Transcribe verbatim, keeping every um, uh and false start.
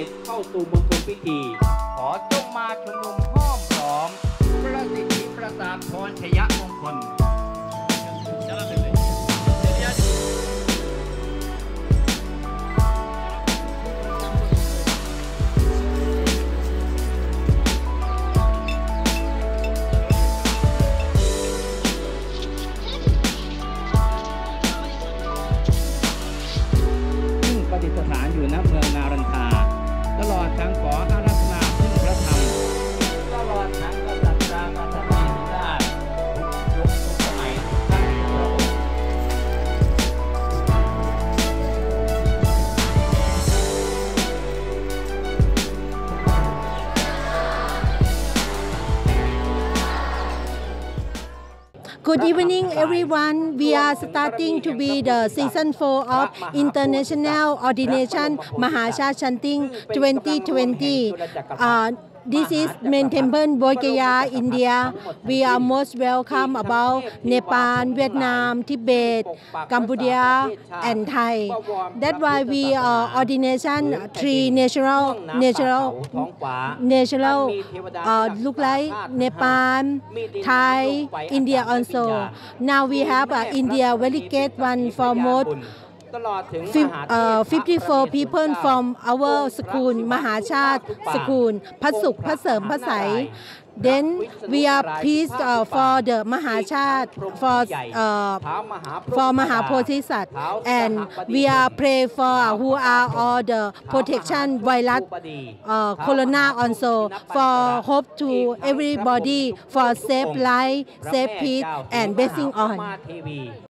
ด็จเข้าสู่มณฑลพิธีขอจงมาชุมนุมห้อมล้อมพระสิทธิประสาทพรชยมงคลGood evening, everyone. We are starting to be the season four of International Ordination Mahashat Chanting twenty twenty. Uh, this is main temple Bodh Gaya, India. We are most welcome about Nepal, Vietnam, Tibet, Cambodia, and Thai. That's why we are ordination three national, national, national uh, look like Nepal, Thai, India also. Now we have uh, India very great one for most. Uh, fifty-four people from our school, Mahashat school, Pasuk, Pasem, Pasai. Then we are pleased uh, for the Mahashat, for uh, for Mahapothisat, and we are pray for who are all the protection virus, uh, corona also, for hope to everybody for safe life, safe peace, and blessing on.